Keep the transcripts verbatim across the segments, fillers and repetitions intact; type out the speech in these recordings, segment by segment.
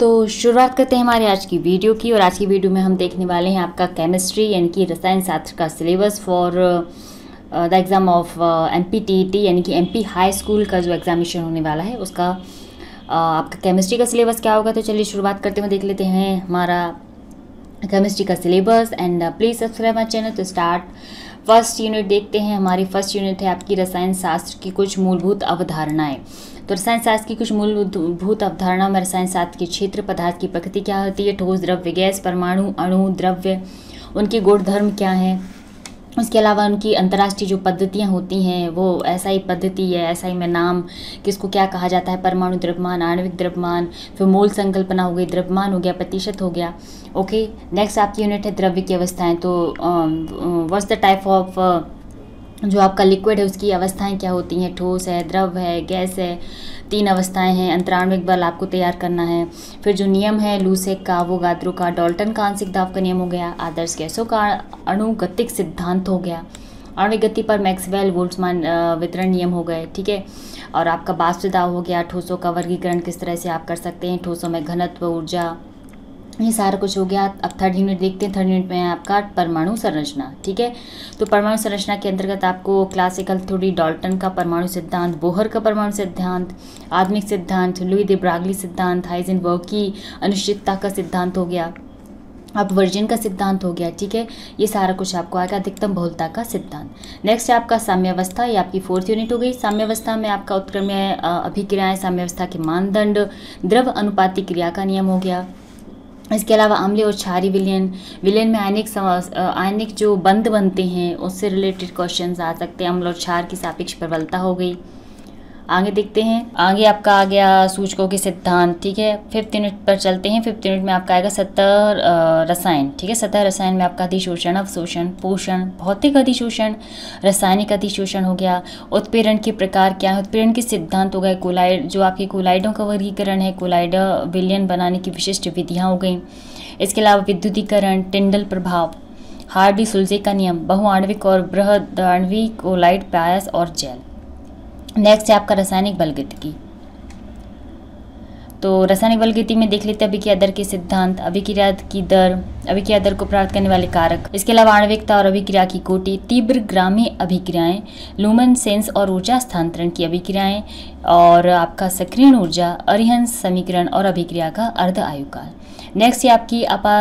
तो शुरुआत करते हैं हमारे आज की वीडियो की। और आज की वीडियो में हम देखने वाले हैं आपका केमिस्ट्री यानी कि रसायन शास्त्र का syllabus for the exam of M P T E T यानी कि एम पी हाई स्कूल का जो एग्ज़ामिनेशन होने वाला है उसका uh, आपका केमिस्ट्री का सिलेबस क्या होगा। तो चलिए शुरुआत करते हुए देख लेते हैं हमारा केमिस्ट्री का syllabus. And please subscribe my channel. तो स्टार्ट फर्स्ट यूनिट देखते हैं। हमारी फर्स्ट यूनिट है आपकी रसायन शास्त्र की कुछ मूलभूत अवधारणाएं। तो रसायन शास्त्र की कुछ मूलभूत अवधारणा में रसायन शास्त्र के क्षेत्र, पदार्थ की प्रकृति क्या होती है, ठोस, द्रव्य, गैस, परमाणु, अणु, द्रव्य, उनके गुणधर्म क्या हैं, उसके अलावा उनकी अंतर्राष्ट्रीय जो पद्धतियाँ होती हैं वो एसआई पद्धति है, एसआई में नाम किसको क्या कहा जाता है, परमाणु द्रव्यमान, आणविक द्रव्यमान, फिर मोल संकल्पना हो गई, द्रव्यमान हो गया, प्रतिशत हो गया। ओके, नेक्स्ट आपकी यूनिट है द्रव्य की अवस्थाएं। तो व्हाट्स द टाइप ऑफ जो आपका लिक्विड है उसकी अवस्थाएं क्या होती हैं, ठोस है, द्रव है, गैस है, तीन अवस्थाएं हैं, अंतराण्विक बल आपको तैयार करना है। फिर जो नियम है लूसेक का, avogadro का, डाल्टन का आंशिक दाब का नियम हो गया, आदर्श गैसों का अणुगतिक सिद्धांत हो गया, आणविक गति पर मैक्सवेल बोल्ट्जमान वितरण नियम हो गए, ठीक है। और आपका वाष्प दाब हो गया, ठोसों का वर्गीकरण किस तरह से आप कर सकते हैं, ठोसों में घनत्व, ऊर्जा, ये सारा कुछ हो गया। अब थर्ड यूनिट देखते हैं। थर्ड यूनिट में आपका परमाणु संरचना, ठीक है। तो परमाणु संरचना के अंतर्गत आपको क्लासिकल थ्योरी, डाल्टन का परमाणु सिद्धांत, बोहर का परमाणु सिद्धांत, आधुनिक सिद्धांत, लुई दे ब्रागली सिद्धांत, हाइजेनबर्ग की अनिश्चितता का सिद्धांत हो गया, अपवर्जन का सिद्धांत हो गया, ठीक है। ये सारा कुछ आपको आएगा, अधिकतम बहुलता का सिद्धांत। नेक्स्ट है आपका साम्यावस्था, ये आपकी फोर्थ यूनिट हो गई। साम्यावस्था में आपका उत्क्रमणीय अभिक्रियाएँ, साम्यावस्था के मानदंड, द्रव्य अनुपाती क्रिया का नियम हो गया। इसके अलावा अम्लीय और क्षारीय विलयन, विलयन में आयनिक आयनिक जो बंध बनते हैं उससे रिलेटेड क्वेश्चंस आ सकते हैं। अम्ल और क्षार की सापेक्ष प्रबलता हो गई। आगे देखते हैं, आगे आपका आ गया सूचकों के सिद्धांत, ठीक है। फिफ्थ यूनिट पर चलते हैं। फिफ्थ यूनिट में आपका आएगा सतह रसायन, ठीक है। सतह रसायन में आपका अधिशोषण, अवशोषण, पोषण, भौतिक अधिशोषण, रासायनिक अधिशोषण हो गया, उत्प्रेरण के प्रकार क्या है, उत्प्रेरण के सिद्धांत हो गए, कोलाइड जो आपके कोलाइडों का वर्गीकरण है, कोलाइड विलयन बनाने की विशिष्ट विधियाँ हो गई। इसके अलावा विद्युतीकरण, टिंडल प्रभाव, हार्डी सुलजे का नियम, बहुआण्विक और बृहदाण्वीय कोलाइड, पायस और जेल। नेक्स्ट है आपका रासायनिक बलगतिकी। तो रासायनिक बलगतिकी में देख लेते हैं अभिक्रिया दर के सिद्धांत, अभिक्रिया की दर, अभिक्रिया दर को प्राप्त करने वाले कारक, इसके अलावा आणविकता और अभिक्रिया की कोटि, तीव्रगामी अभिक्रियाएं, लुमेनसेंस और ऊर्जा स्थानांतरण की अभिक्रियाएं, और आपका सक्रियण ऊर्जा, अरिहंत समीकरण और अभिक्रिया का अर्ध आयुकाल। नेक्स्ट ये आपकी अपा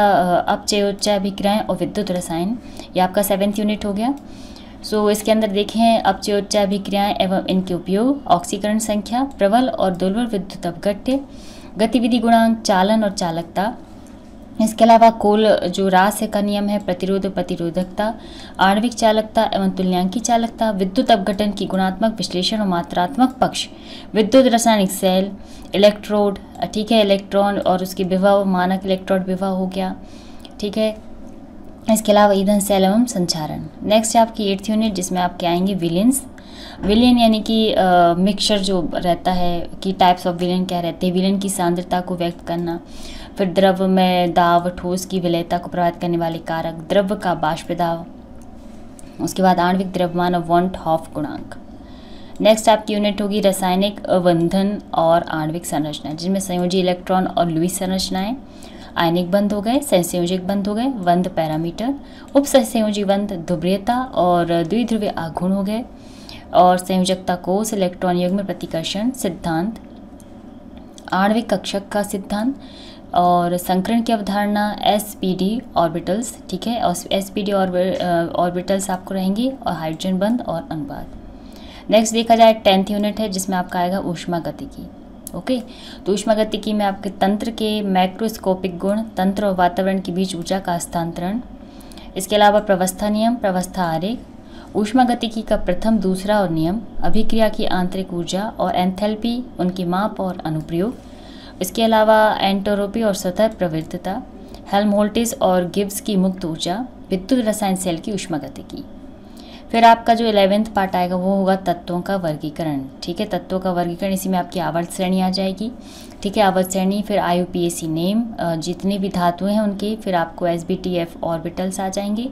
अपचयोच्चय अभिक्रियाएँ और विद्युत रसायन, ये आपका सेवेंथ यूनिट हो गया। सो so, इसके अंदर देखें अपचयोच्चय अभिक्रियाएं एवं इनके उपयोग, ऑक्सीकरण संख्या, प्रबल और दुर्बल विद्युत अपघट्य, गतिविधि गुणांक, चालन और चालकता, इसके अलावा कोल जो रास का नियम है, प्रतिरोध, प्रतिरोधकता, आणविक चालकता एवं तुल्यांकी चालकता, विद्युत अपघटन की गुणात्मक विश्लेषण और मात्रात्मक पक्ष, विद्युत रासायनिक सेल, इलेक्ट्रोड, ठीक है, इलेक्ट्रॉन और उसके विभव, मानक इलेक्ट्रोड विभव हो गया, ठीक है। इसके अलावा ईंधन सेल एवं संचारण। नेक्स्ट है आपकी एट्थ यूनिट जिसमें आपके आएंगे विलियंस। विलियन यानी कि मिक्सचर जो रहता है कि टाइप्स ऑफ विलियन क्या रहते हैं, विलियन की सांद्रता को व्यक्त करना, फिर द्रव्य में दाब, ठोस की विलयता को प्रभावित करने वाले कारक, द्रव्य का बाष्प दाब, उसके बाद आणविक द्रव्यमान और वॉन्ट हॉफ गुणांक। नेक्स्ट आपकी यूनिट होगी रासायनिक बंधन और आणविक संरचना, जिनमें संयोजी इलेक्ट्रॉन और लुईस संरचनाएँ, आयनिक बंध हो गए, सहसंयोजक बंध हो गए, बंध पैरामीटर, उपसहसंयोजी बंध, ध्रुवीयता और द्विध्रुवीय आघूर्ण हो गए, और संयोजकता कोष, इलेक्ट्रॉन युग्म प्रतिकर्षण सिद्धांत, आणविक कक्षक का सिद्धांत, और संकरण की अवधारणा, एस पी डी ऑर्बिटल्स, ठीक है। और एस पी डी ऑर्बिटल्स आपको रहेंगी, और हाइड्रोजन बंध और अनुपात। नेक्स्ट देखा जाए टेंथ यूनिट है जिसमें आपका आएगा ऊष्मागतिकी। ओके okay, तो ऊष्मागतिकी में आपके तंत्र के मैक्रोस्कोपिक गुण, तंत्र और वातावरण के बीच ऊर्जा का हस्तांतरण, इसके अलावा प्रवस्था नियम, प्रवस्था आरेख, ऊष्मागतिकी का प्रथम, दूसरा और नियम, अभिक्रिया की आंतरिक ऊर्जा और एंथैल्पी, उनकी माप और अनुप्रयोग, इसके अलावा एंटरोपी और सतह प्रवृत्तता, हेल्महोल्ट्ज़ और गिब्स की मुक्त ऊर्जा, विद्युत रसायन सेल की ऊष्मागतिकी। फिर आपका जो इलेवेंथ पार्ट आएगा वो होगा तत्वों का वर्गीकरण, ठीक है, तत्वों का वर्गीकरण। इसी में आपकी आवर्त श्रेणी आ जाएगी, ठीक है, आवर्त श्रेणी, फिर I U P A C name, जितने भी धातुएं हैं उनके, फिर आपको S B T F orbitals आ जाएंगे,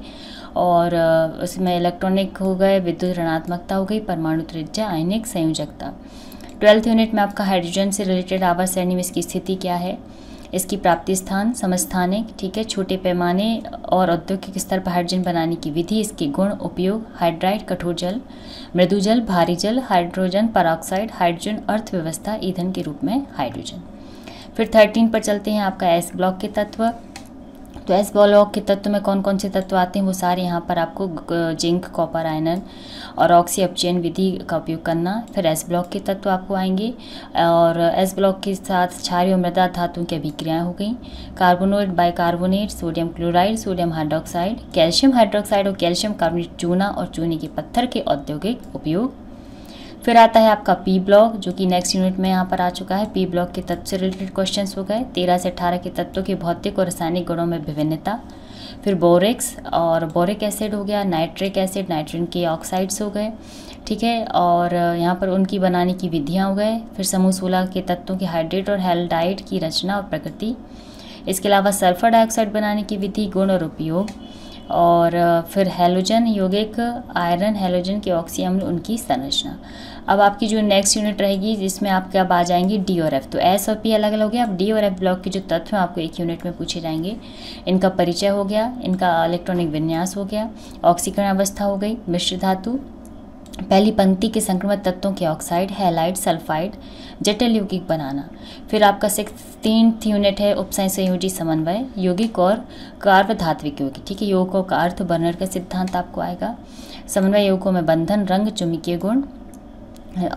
और उसमें इलेक्ट्रॉनिक हो गए, विद्युत ऋणात्मकता हो गई, परमाणु त्रिज्या, आयनिक संयोजकता। ट्वेल्थ यूनिट में आपका हाइड्रोजन से रिलेटेड आवर्त श्रेणी में इसकी स्थिति क्या है, इसकी प्राप्ति स्थान, समस्थानिक, ठीक है, छोटे पैमाने और औद्योगिक स्तर पर हाइड्रोजन बनाने की विधि, इसके गुण, उपयोग, हाइड्राइड कठोर जल, मृदु जल, भारी जल, हाइड्रोजन परऑक्साइड, हाइड्रोजन अर्थव्यवस्था, ईंधन के रूप में हाइड्रोजन। फिर थर्टीन पर चलते हैं आपका एस ब्लॉक के तत्व। तो एस ब्लॉक के तत्व में कौन कौन से तत्व आते हैं वो सारे यहाँ पर आपको जिंक, कॉपर, आयरन और ऑक्सी अपचयन विधि का उपयोग करना। फिर एस ब्लॉक के तत्व आपको आएंगे और एस ब्लॉक के साथ क्षारीय और मृदा धातुओं की अभिक्रियाएं हो गई, carbonate, bicarbonate, sodium chloride, sodium hydroxide, calcium hydroxide और कैल्शियम कार्बोनेट, चूना और चूने के पत्थर के औद्योगिक उपयोग। फिर आता है आपका पी ब्लॉक जो कि नेक्स्ट यूनिट में यहाँ पर आ चुका है। पी ब्लॉक के तत्व से रिलेटेड क्वेश्चंस हो गए, तेरह से अठारह के तत्वों के भौतिक और रासायनिक गुणों में विभिन्नता। फिर बोरेक्स और बोरिक एसिड हो गया, नाइट्रिक एसिड, नाइट्रोजन के ऑक्साइड्स हो गए, ठीक है, और यहाँ पर उनकी बनाने की विधियाँ हो गए। फिर समूह सोलह के तत्वों के हाइड्रेट और हैलाइड की रचना और प्रकृति। इसके अलावा सल्फर डाइऑक्साइड बनाने की विधि, गुण और उपयोग। और फिर हैलोजन यौगिक, आयरन, हैलोजन के ऑक्सी अम्ल, उनकी संरचना। अब आपकी जो नेक्स्ट यूनिट रहेगी जिसमें आपके अब आ जाएंगे डी और एफ। तो एस और पी अलग अलग हो गया, अब डी और एफ ब्लॉक के जो तत्व हैं आपको एक यूनिट में पूछे जाएंगे। इनका परिचय हो गया, इनका इलेक्ट्रॉनिक विन्यास हो गया, ऑक्सीकरण अवस्था हो गई, मिश्र धातु, पहली पंक्ति के संक्रमण तत्वों के ऑक्साइड, हैलाइड, सल्फाइड, जटिल यौगिक बनाना। फिर आपका सिक्सटीन्थ यूनिट है उपसंहार संयोजी समन्वय, यौगिक और कार्बधात्विक यौगिक, ठीक है, यौगिकों का अर्थ, बर्नर का सिद्धांत आपको आएगा, समन्वय यौगिकों में बंधन, रंग, चुंबकीय गुण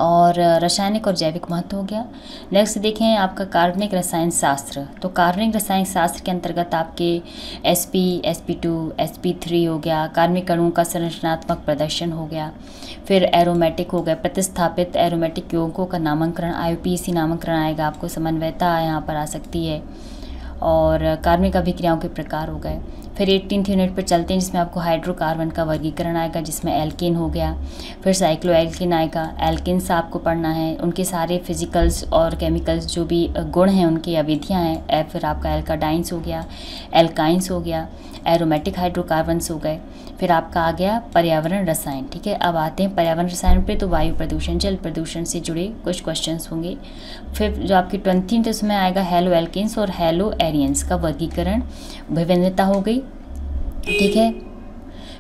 और रासायनिक और जैविक महत्व हो गया। नेक्स्ट देखें आपका कार्बनिक रसायन शास्त्र। तो कार्बनिक रसायन शास्त्र के अंतर्गत आपके S P, S P two, S P three हो गया, कार्बनिक अणुओं का संरचनात्मक प्रदर्शन हो गया। फिर एरोमेटिक हो गया, प्रतिस्थापित एरोमेटिक यौगिकों का नामांकरण, आई यू पी ए सी नामांकरण आएगा आपको, समन्वयता यहाँ पर आ सकती है, और कार्बनिक अभिक्रियाओं के प्रकार हो गए। फिर एटीनथ यूनिट पर चलते हैं जिसमें आपको हाइड्रोकार्बन का वर्गीकरण आएगा, जिसमें एल्केन हो गया, फिर साइक्लो एल्केन आएगा। एल्केन्स आपको पढ़ना है, उनके सारे फिजिकल्स और केमिकल्स जो भी गुण हैं उनकी या विधियाँ हैं। फिर आपका एल्काडाइंस हो गया, एल्काइंस हो गया, एरोमेटिक हाइड्रोकार्बन्स हो गए। फिर आपका आ गया पर्यावरण रसायन, ठीक है। अब आते हैं पर्यावरण रसायन पे, तो वायु प्रदूषण, जल प्रदूषण से जुड़े कुछ क्वेश्चन होंगे। फिर जो आपकी ट्वेंटीथ उसमें आएगा हैलो एल्केन्स और हैलो एरियंस का वर्गीकरण, विभिन्नता हो गई, ठीक है।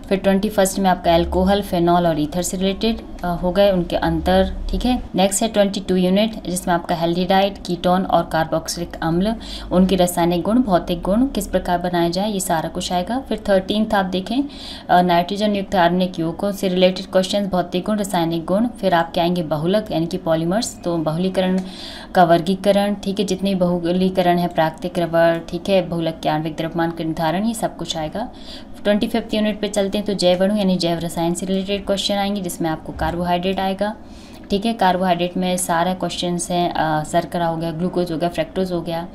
फिर ट्वेंटी फर्स्ट में आपका अल्कोहल, फेनॉल और ईथर से रिलेटेड हो गए, उनके अंतर, ठीक है। नेक्स्ट है ट्वेंटी टू यूनिट जिसमें आपका हेल्डिहाइड, कीटोन और कार्बोक्सिलिक अम्ल, उनके रासायनिक गुण, भौतिक गुण, किस प्रकार बनाए जाए, ये सारा कुछ आएगा। फिर थर्टीन आप देखें नाइट्रोजन युक्त कार्बनिक यौगिकों से रिलेटेड क्वेश्चन, भौतिक गुण, रासायनिक गुण। फिर आपके आएंगे बहुलक यानी कि पॉलीमर्स, तो बहुलीकरण का वर्गीकरण, ठीक है, जितने बहुलीकरण है, प्राकृतिक रबर, ठीक है, बहुलक के आणविक द्रव्यमान का निर्धारण, ये सब कुछ आएगा। ट्वेंटी फिफ्थ यूनिट पर चलते हैं तो जैव अणु यानी जैव रसायन से रिलेटेड क्वेश्चन आएंगे, जिसमें आपको कार्बोहाइड्रेट आएगा, ठीक है। कार्बोहाइड्रेट में सारे क्वेश्चंस हैं, शर्करा हो गया, ग्लूकोज हो गया, फ्रक्टोज हो गया।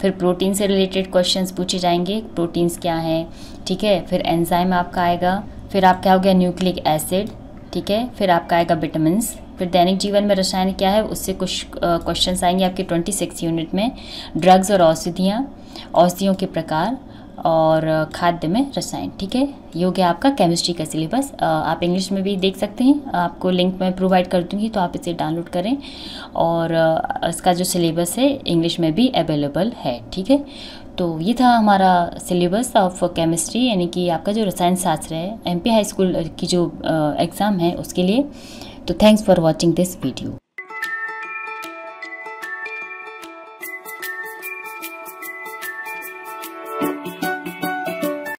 फिर प्रोटीन से रिलेटेड क्वेश्चंस पूछे जाएंगे, प्रोटीन्स क्या हैं, ठीक है। फिर एंजाइम आपका आएगा, फिर आपका हो गया न्यूक्लिक एसिड, ठीक है। फिर आपका आएगा विटामिन्स। फिर दैनिक जीवन में रसायन क्या है, उससे कुछ क्वेश्चंस आएंगे आपके ट्वेंटी सिक्स यूनिट में। ड्रग्स और औषधियाँ, औषधियों के प्रकार और खाद्य में रसायन, ठीक है। ये हो गया आपका केमिस्ट्री का सिलेबस। आप इंग्लिश में भी देख सकते हैं, आपको लिंक मैं प्रोवाइड कर दूंगी, तो आप इसे डाउनलोड करें, और इसका जो सिलेबस है इंग्लिश में भी अवेलेबल है, ठीक है। तो ये था हमारा सिलेबस ऑफ केमिस्ट्री, यानी कि आपका जो रसायन शास्त्र है, एम पी हाई स्कूल की जो एग्ज़ाम है उसके लिए। तो thanks for watching this video.